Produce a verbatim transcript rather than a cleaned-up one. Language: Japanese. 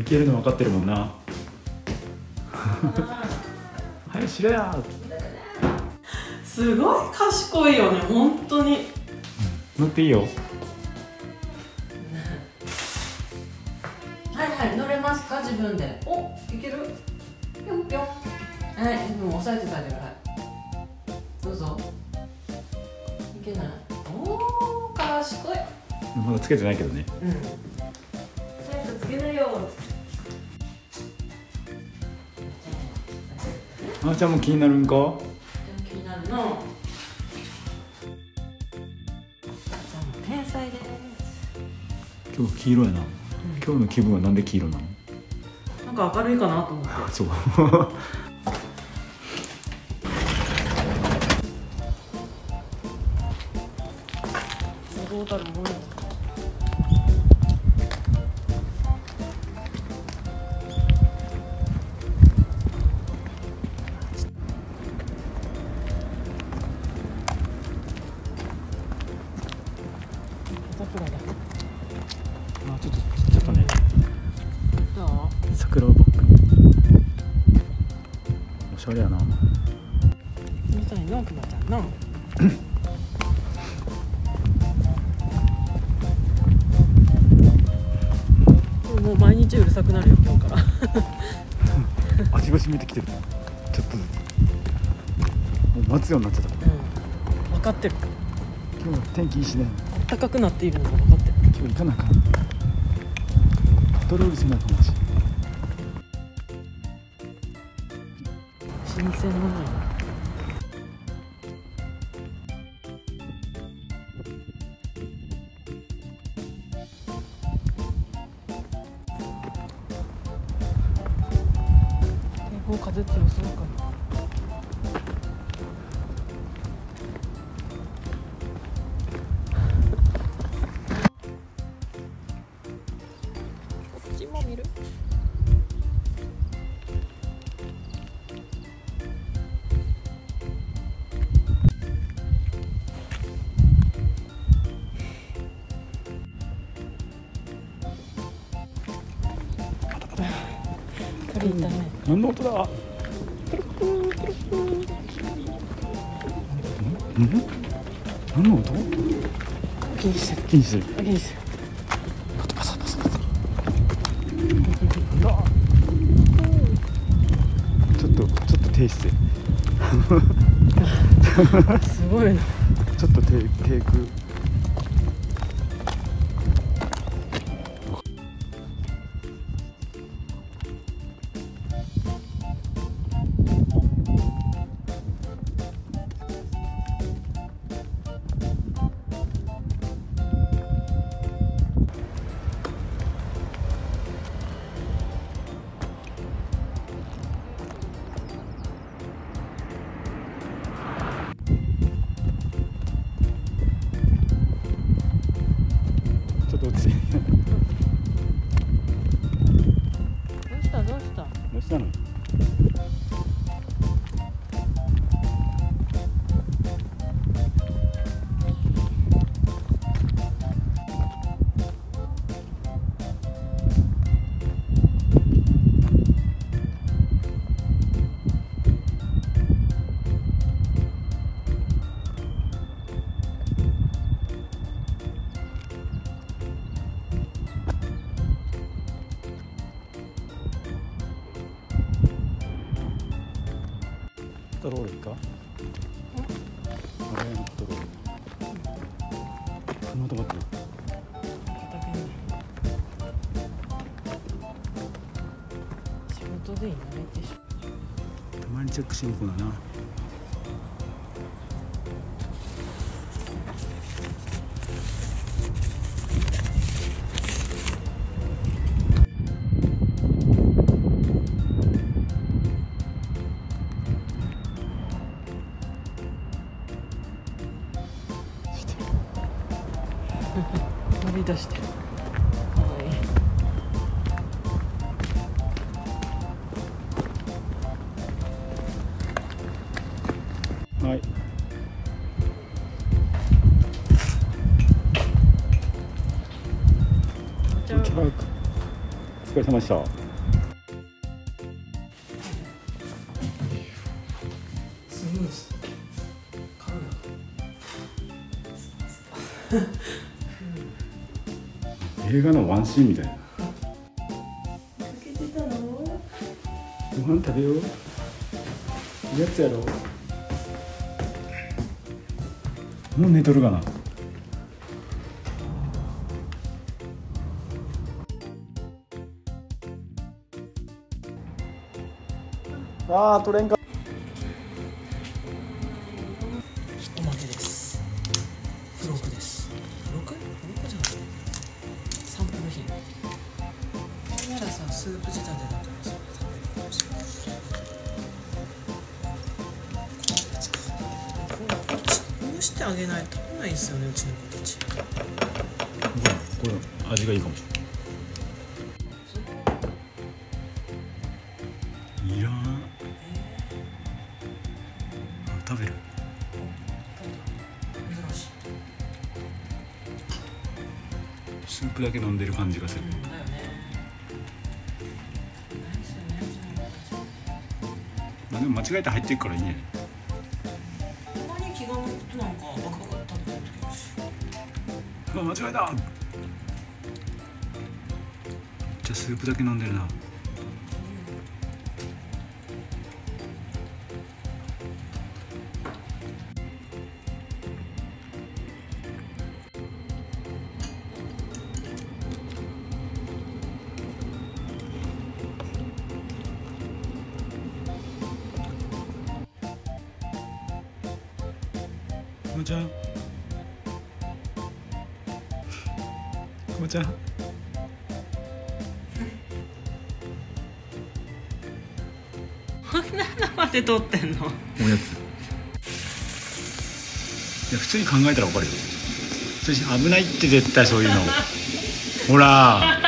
いけるの分かってるもんな。はい、しろや。すごい賢いよね、本当に。乗っていいよ。はいはい、乗れますか、自分で。お、いける。ぴょんぴょん。はい、もう押さえてたんじゃない。どうぞ。いけない。おお、賢い。まだつけてないけどね。うん。あーちゃんも気になるんか。気になるの。あーちゃんも天才です。今日黄色やな、うん、今日の気分はなんで黄色なの。なんか明るいかなと思ってそうどうだろう。あ、ちょっとちょっとね。どう？桜をバックに。おしゃれやな。みたいなクマちゃんな。もう毎日うるさくなるよ今日から。足がしめてきてる。ちょっとずつ。もう待つようになっちゃった。うん。分かってる。今日天気いいしね。暖かくなっているのが分かってる。今日行かなあかん。パトロールしないかもしれない。新鮮なのよ。結構風強そうかな。何の音だ。何の音？気にしてる気にしてる気にしてる。パサパサパサ。ちょっとちょっと低姿勢。すごいな。ちょっと低低空。パトロールか。あれのパトロール。この音待ってる。仕事でいないでしょ。たまにチェックしに行くのだな。乗り出してる。かわいい。はい。じゃあ。疲れ様でした。すごいです。買うな映画のワンシーンみたいな。ご飯食べよう。おやつやろう。もう寝とるかな。ああ、取れんか。おまけです。付録です。付録？付録じゃない。サンプル品。じゃあさ、スープ自体で。してあげないと食べないですよね、うちの子たち。これ味がいいかもしれない。いらん。食べる。スープだけ飲んでる感じがする。まあでも間違えて入っていくからいいね。間違えた。じゃあスープだけ飲んでるな。こんちゃん。くまちゃんこんなのまで撮ってんの。おやつ。いや普通に考えたらわかるよ。危ないって絶対そういうの。ほら。